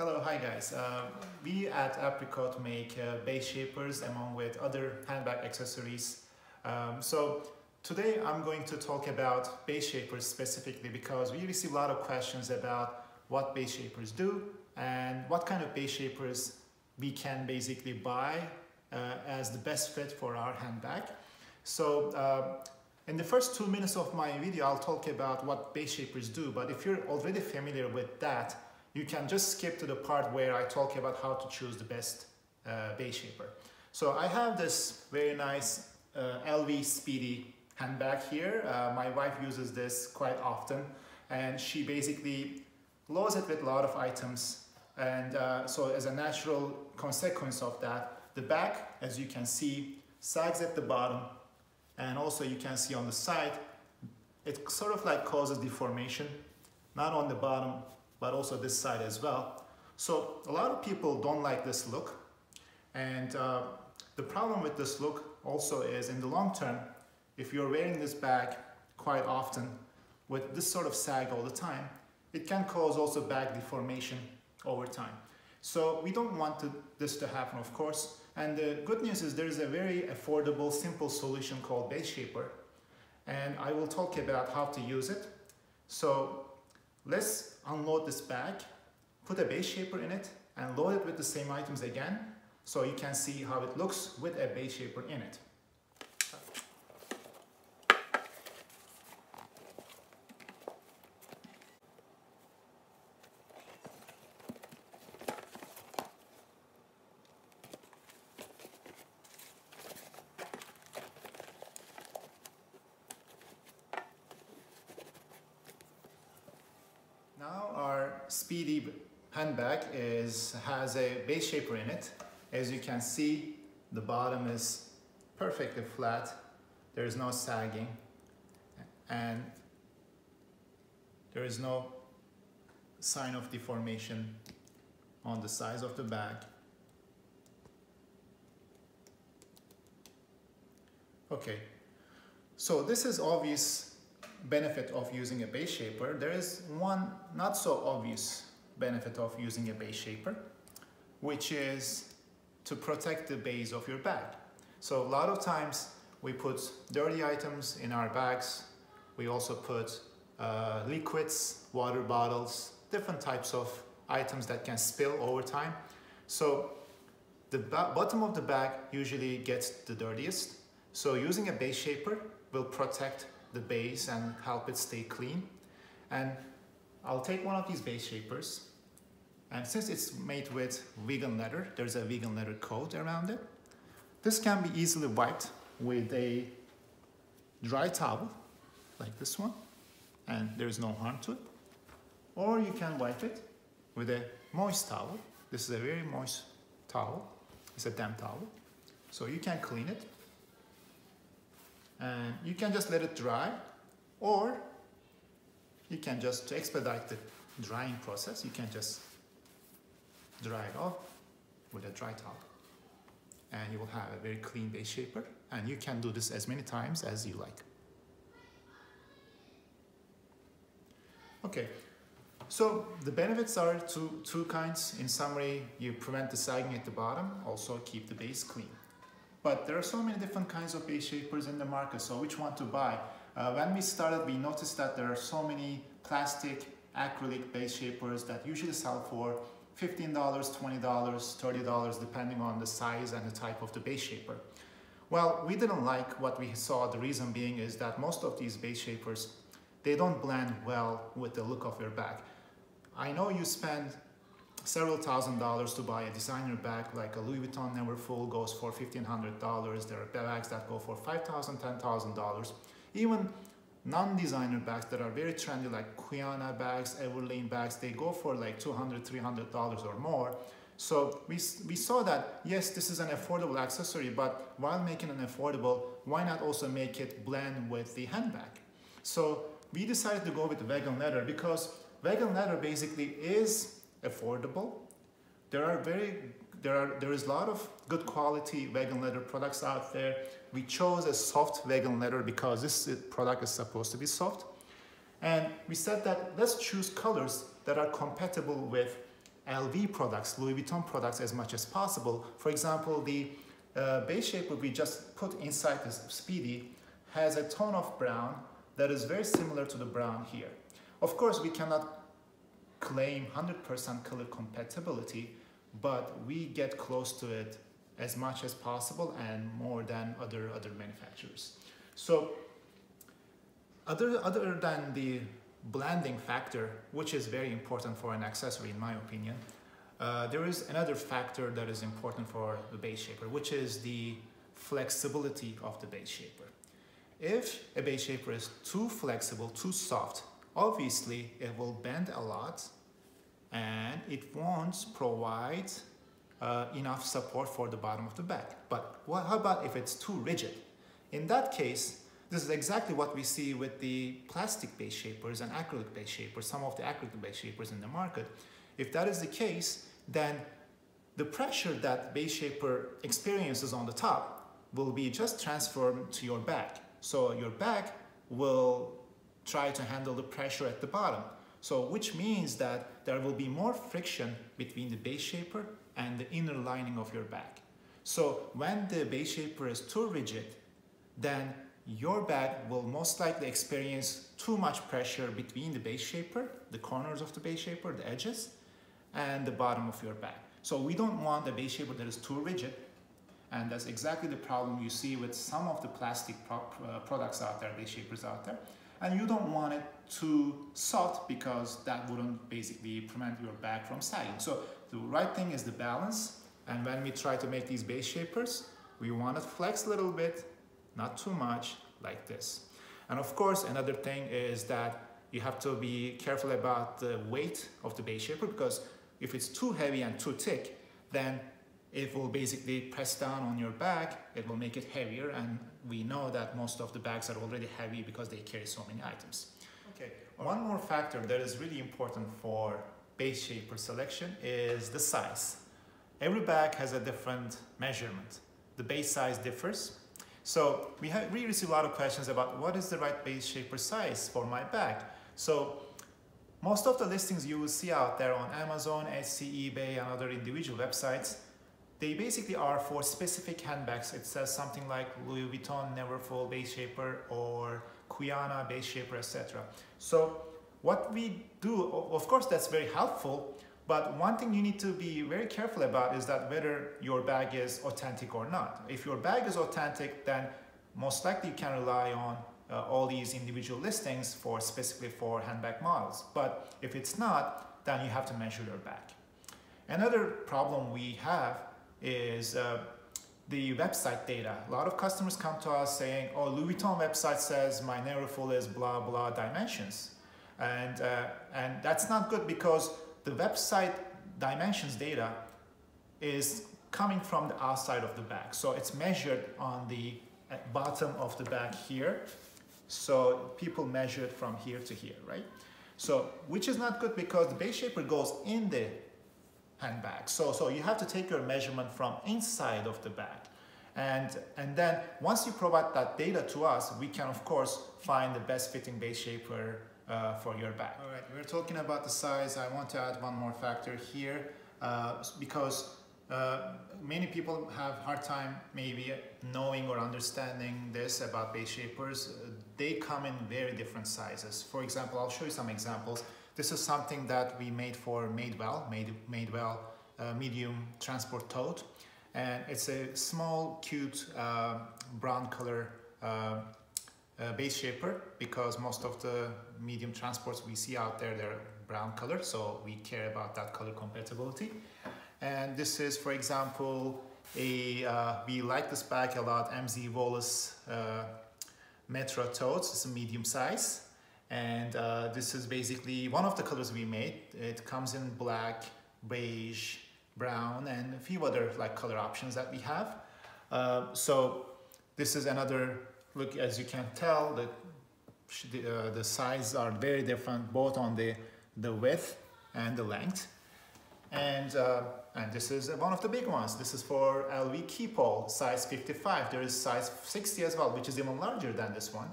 Hello, hi guys. We at Aprikot make base shapers along with other handbag accessories. So today I'm going to talk about base shapers specifically because we receive a lot of questions about what base shapers do and what kind of base shapers we can basically buy as the best fit for our handbag. So in the first 2 minutes of my video, I'll talk about what base shapers do, but if you're already familiar with that, you can just skip to the part where I talk about how to choose the best base shaper. So I have this very nice LV Speedy handbag here. My wife uses this quite often and she basically loads it with a lot of items. And so as a natural consequence of that, the back, as you can see, sags at the bottom. And also you can see on the side, it sort of like causes deformation, not on the bottom, but also this side as well. So a lot of people don't like this look. And the problem with this look also is in the long term, if you're wearing this bag quite often with this sort of sag all the time, it can cause also bag deformation over time. So we don't want this to happen, of course. And the good news is there is a very affordable, simple solution called Base Shaper. And I will talk about how to use it. So let's unload this bag, put a base shaper in it, and load it with the same items again, so you can see how it looks with a base shaper in it. Now our Speedy handbag has a base shaper in it. As you can see, the bottom is perfectly flat. There is no sagging and there is no sign of deformation on the sides of the bag. Okay, so this is obvious benefit of using a base shaper. There is one not so obvious benefit of using a base shaper, which is to protect the base of your bag. So a lot of times we put dirty items in our bags. We also put liquids, water bottles, different types of items that can spill over time. So the bottom of the bag usually gets the dirtiest. So using a base shaper will protect the base and help it stay clean. And I'll take one of these base shapers, and since it's made with vegan leather, there's a vegan leather coat around it. This can be easily wiped with a dry towel like this one, and there's no harm to it. Or you can wipe it with a moist towel. This is a very moist towel. It's a damp towel. So you can clean it. And you can just let it dry, or you can just, to expedite the drying process, you can just dry it off with a dry towel. And you will have a very clean base shaper, and you can do this as many times as you like. Okay, so the benefits are two kinds. In summary, you prevent the sagging at the bottom, also keep the base clean. But there are so many different kinds of base shapers in the market, so which one to buy? When we started, we noticed that there are so many plastic, acrylic base shapers that usually sell for $15, $20, $30, depending on the size and the type of the base shaper. Well, we didn't like what we saw. The reason being is that most of these base shapers, they don't blend well with the look of your bag. I know you spend several $1000s to buy a designer bag, like a Louis Vuitton Neverfull goes for $1,500. There are bags that go for $5,000, $10,000. Even non-designer bags that are very trendy, like Cuyana bags, Everlane bags, they go for like $200, $300 or more. So we saw that, yes, this is an affordable accessory, but while making it affordable, why not also make it blend with the handbag? So we decided to go with vegan leather because vegan leather basically is affordable. There is a lot of good quality vegan leather products out there. We chose a soft vegan leather because this product is supposed to be soft, and we said that let's choose colors that are compatible with LV products, Louis Vuitton products as much as possible. For example, the base shape we just put inside this Speedy has a tone of brown that is very similar to the brown here. Of course, we cannot claim 100% color compatibility, but we get close to it as much as possible and more than other manufacturers. So other than the blending factor, which is very important for an accessory in my opinion, there is another factor that is important for the base shaper, which is the flexibility of the base shaper. If a base shaper is too flexible, too soft, obviously it will bend a lot and it won't provide enough support for the bottom of the bag. But how about if it's too rigid? In that case, this is exactly what we see with the plastic base shapers and acrylic base shapers, some of the acrylic base shapers in the market. If that is the case, then the pressure that base shaper experiences on the top will be just transferred to your bag. So your bag will try to handle the pressure at the bottom. So which means that there will be more friction between the base shaper and the inner lining of your bag. So when the base shaper is too rigid, then your bag will most likely experience too much pressure between the base shaper, the corners of the base shaper, the edges, and the bottom of your bag. So we don't want a base shaper that is too rigid, and that's exactly the problem you see with some of the plastic products out there, base shapers out there. And you don't want it too soft because that wouldn't basically prevent your bag from sagging. So the right thing is the balance, and when we try to make these base shapers, we want to flex a little bit, not too much, like this. And of course, another thing is that you have to be careful about the weight of the base shaper, because if it's too heavy and too thick, then it will basically press down on your bag, it will make it heavier, and we know that most of the bags are already heavy because they carry so many items. Okay, one more factor that is really important for base shaper selection is the size. Every bag has a different measurement. The base size differs. So we receive a lot of questions about what is the right base shaper size for my bag. So most of the listings you will see out there on Amazon, Etsy, eBay, and other individual websites, they basically are for specific handbags. It says something like Louis Vuitton Neverfull base shaper or Cuyana base shaper, etc. So what we do, of course that's very helpful, but one thing you need to be very careful about is that whether your bag is authentic or not. If your bag is authentic, then most likely you can rely on all these individual listings for specifically for handbag models. But if it's not, then you have to measure your bag. Another problem we have is the website data. A lot of customers come to us saying, oh, Louis Vuitton website says my Neverfull is blah, blah dimensions. And that's not good, because the website dimensions data is coming from the outside of the bag. So it's measured on the bottom of the bag here. So people measure it from here to here, right? So, which is not good, because the base shaper goes in the handbag. So you have to take your measurement from inside of the bag. And then once you provide that data to us, we can of course find the best fitting base shaper for your bag. All right, we're talking about the size. I want to add one more factor here because many people have a hard time maybe knowing or understanding this about base shapers. They come in very different sizes. For example, I'll show you some examples. This is something that we made for Madewell Medium Transport Tote, and it's a small, cute brown color base shaper, because most of the medium transports we see out there, they're brown color, so we care about that color compatibility. And this is, for example, a we like this bag a lot, MZ Wallace Metro Tote. It's a medium size, and this is basically one of the colors we made. It comes in black, beige, brown, and a few other like color options that we have. So this is another look. As you can tell, the sizes are very different, both on the width and the length. And this is one of the big ones. This is for LV Keepall, size 55. There is size 60 as well, which is even larger than this one.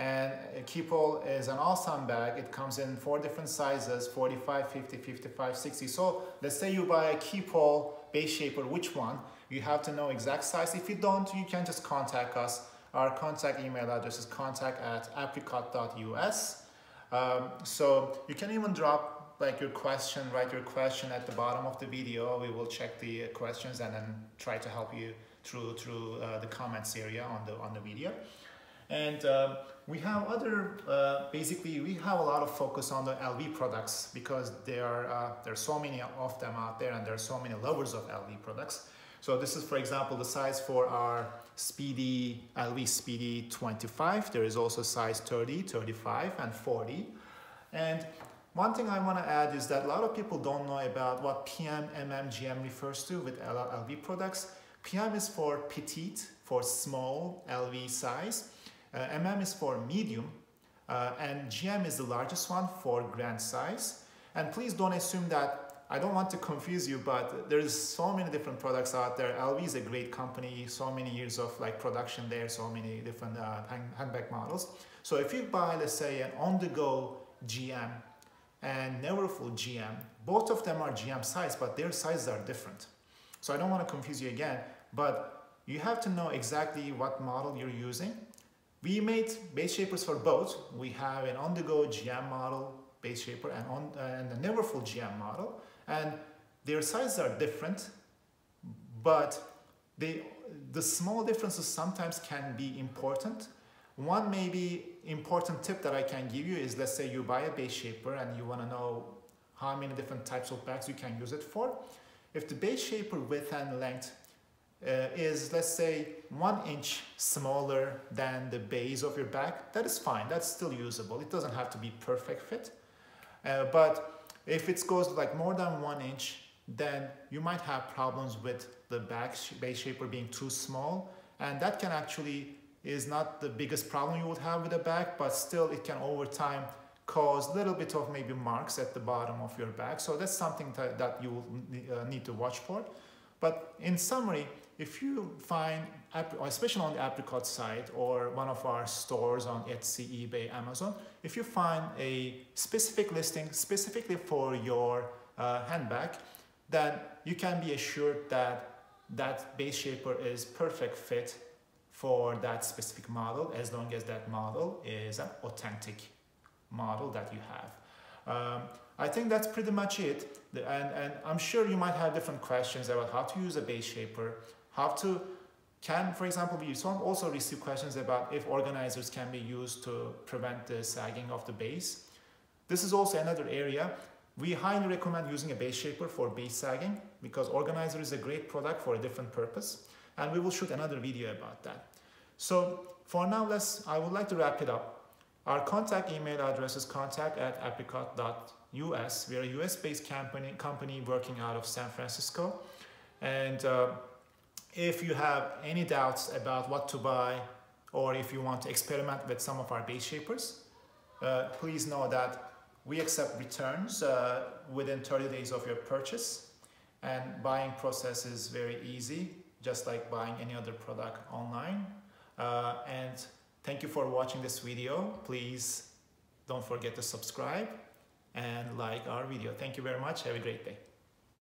And Keepall is an awesome bag. It comes in 4 different sizes, 45, 50, 55, 60. So let's say you buy a Keepall base shaper, which one? You have to know exact size. If you don't, you can just contact us. Our contact email address is contact@aprikot.us. So you can even drop like your question, write your question at the bottom of the video. We will check the questions and then try to help you through the comments area on the video. And we have other, basically we have a lot of focus on the LV products because there's so many of them out there and there's so many lovers of LV products. So this is, for example, the size for our Speedy, LV Speedy 25. There is also size 30, 35, and 40. And one thing I want to add is that a lot of people don't know about what PM, MM, GM refers to with LV products. PM is for petite, for small LV size. MM is for medium, and GM is the largest one for grand size. And please don't assume that, I don't want to confuse you, but there's so many different products out there. LV is a great company, so many years of like production there, so many different handbag models. So if you buy, let's say, an on-the-go GM and Neverfull GM, both of them are GM size, but their sizes are different. So I don't want to confuse you again, but you have to know exactly what model you're using. We made base shapers for both. We have an on-the-go GM model base shaper and a Neverfull GM model, and their sizes are different, but the small differences sometimes can be important. One maybe important tip that I can give you is, let's say you buy a base shaper and you want to know how many different types of bags you can use it for. If the base shaper width and length is, let's say, 1 inch smaller than the base of your bag, that is fine, that's still usable. It doesn't have to be perfect fit, but if it goes like more than 1 inch, then you might have problems with the base shaper being too small, and that can actually is not the biggest problem you would have with a bag, but still it can over time cause a little bit of maybe marks at the bottom of your bag. So that's something that you will need to watch for. But in summary, if you find, especially on the Aprikot site or one of our stores on Etsy, eBay, Amazon, if you find a specific listing specifically for your handbag, then you can be assured that that base shaper is perfect fit for that specific model, as long as that model is an authentic model that you have. I think that's pretty much it. And I'm sure you might have different questions about how to use a base shaper, how to, for example, we also receive questions about if organizers can be used to prevent the sagging of the base. This is also another area. We highly recommend using a base shaper for base sagging because organizer is a great product for a different purpose, and we will shoot another video about that. So for now, I would like to wrap it up. Our contact email address is contact@aprikot.us. We are a US-based company working out of San Francisco. And if you have any doubts about what to buy, or if you want to experiment with some of our base shapers, please know that we accept returns within 30 days of your purchase. And buying process is very easy, just like buying any other product online. And thank you for watching this video. Please don't forget to subscribe and like our video. Thank you very much. Have a great day.